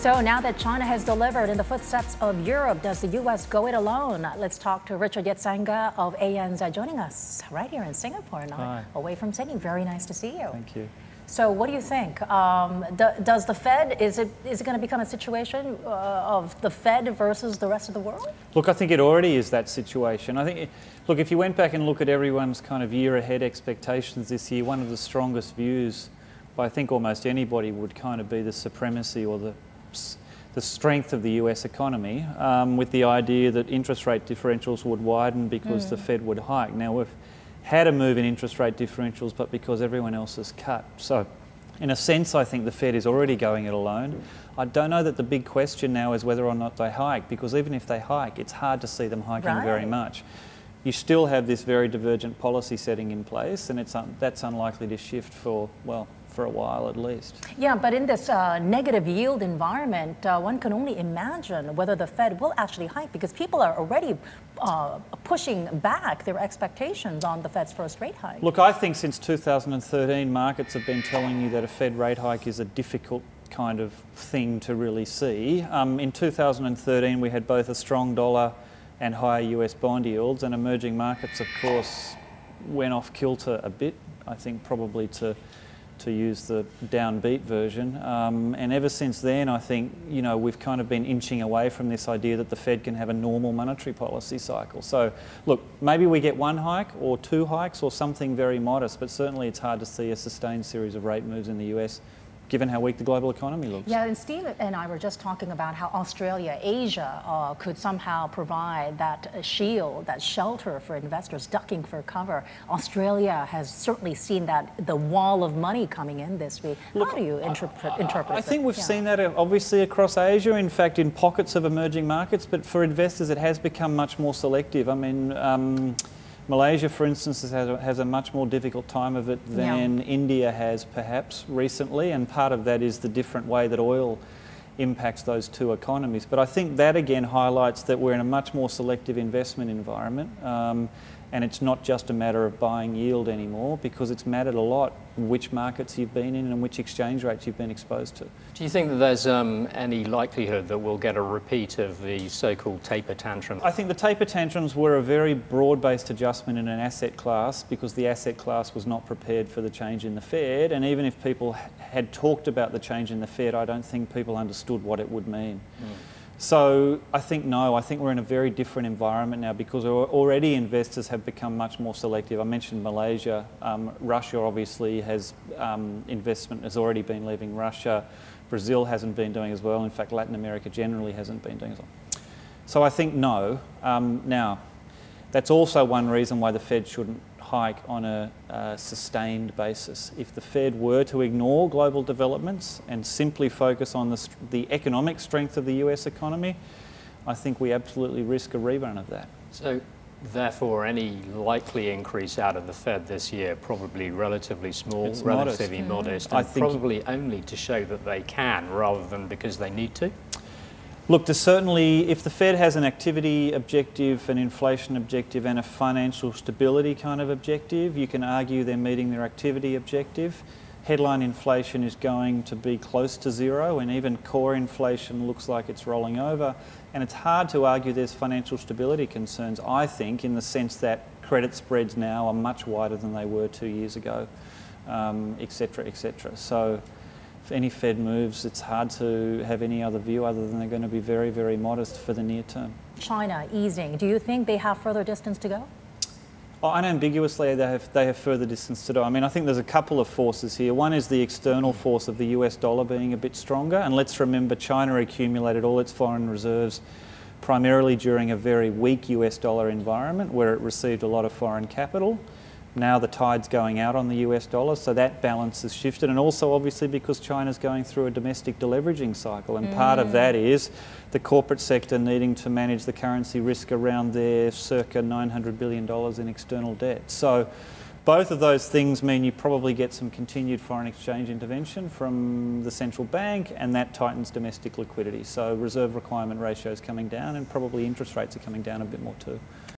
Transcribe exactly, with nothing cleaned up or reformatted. So now that China has delivered in the footsteps of Europe, does the U S go it alone? Let's talk to Richard Yetsenga of A N Z joining us right here in Singapore, not Hi. away from Sydney. Very nice to see you. Thank you. So what do you think? Um, does the Fed, is it, is it going to become a situation uh, of the Fed versus the rest of the world? Look, I think it already is that situation. I think, it, look, if you went back and look at everyone's kind of year ahead expectations this year, one of the strongest views by I think almost anybody would kind of be the supremacy or the the strength of the U S economy, um, with the idea that interest rate differentials would widen because mm. the Fed would hike. Now, we've had a move in interest rate differentials, but because everyone else has cut. So, in a sense, I think the Fed is already going it alone. I don't know that the big question now is whether or not they hike, because even if they hike, it's hard to see them hiking right. very much. You still have this very divergent policy setting in place, and it's un that's unlikely to shift for, well, for a while at least. Yeah, but in this uh, negative yield environment, uh, one can only imagine whether the Fed will actually hike, because people are already uh, pushing back their expectations on the Fed's first rate hike. Look, I think since two thousand thirteen, markets have been telling you that a Fed rate hike is a difficult kind of thing to really see. Um, in two thousand thirteen, we had both a strong dollar and higher U S bond yields, and emerging markets, of course, went off kilter a bit, I think probably to to use the downbeat version. Um, and ever since then, I think, you know, we've kind of been inching away from this idea that the Fed can have a normal monetary policy cycle. So, look, maybe we get one hike or two hikes or something very modest, but certainly it's hard to see a sustained series of rate moves in the U S given how weak the global economy looks. Yeah, and Steve and I were just talking about how Australia, Asia uh, could somehow provide that shield, that shelter for investors ducking for cover. Australia has certainly seen that, the wall of money coming in this week. Look, how do you interpret, I, interpret I, I think it? we've yeah. seen that obviously across Asia, in fact in pockets of emerging markets, but for investors it has become much more selective. I mean, um, Malaysia, for instance, has a, has a much more difficult time of it than yeah. India has perhaps recently, and part of that is the different way that oil impacts those two economies. But I think that again highlights that we're in a much more selective investment environment, um, and it's not just a matter of buying yield anymore, because it's mattered a lot which markets you've been in and which exchange rates you've been exposed to. Do you think that there's um, any likelihood that we'll get a repeat of the so-called taper tantrum? I think the taper tantrums were a very broad-based adjustment in an asset class, because the asset class was not prepared for the change in the Fed, and even if people had talked about the change in the Fed, I don't think people understood what it would mean. Mm. So I think no, I think we're in a very different environment now, because already investors have become much more selective. I mentioned Malaysia, um, Russia obviously has, um, investment has already been leaving Russia, Brazil hasn't been doing as well, in fact Latin America generally hasn't been doing as well. So I think no. Um, now, that's also one reason why the Fed shouldn't hike on a uh, sustained basis. If the Fed were to ignore global developments and simply focus on the, the economic strength of the U S economy, I think we absolutely risk a rerun of that. So, therefore, any likely increase out of the Fed this year, probably relatively small, it's relatively modest, modest, and I think probably only to show that they can rather than because they need to? Look, there's certainly, if the Fed has an activity objective, an inflation objective and a financial stability kind of objective, you can argue they're meeting their activity objective. Headline inflation is going to be close to zero, and even core inflation looks like it's rolling over. And it's hard to argue there's financial stability concerns, I think, in the sense that credit spreads now are much wider than they were two years ago, um, et cetera, et cetera. So, if any Fed moves, it's hard to have any other view other than they're going to be very, very modest for the near term. China easing. Do you think they have further distance to go? Oh, unambiguously, they have, they have further distance to go. I mean, I think there's a couple of forces here. One is the external force of the U S dollar being a bit stronger. And let's remember, China accumulated all its foreign reserves primarily during a very weak U S dollar environment where it received a lot of foreign capital. Now the tide's going out on the U S dollar, so that balance has shifted, and also obviously because China's going through a domestic deleveraging cycle, and mm. part of that is the corporate sector needing to manage the currency risk around their circa nine hundred billion dollars in external debt. So both of those things mean you probably get some continued foreign exchange intervention from the central bank, and that tightens domestic liquidity. So reserve requirement ratios coming down, and probably interest rates are coming down a bit more too.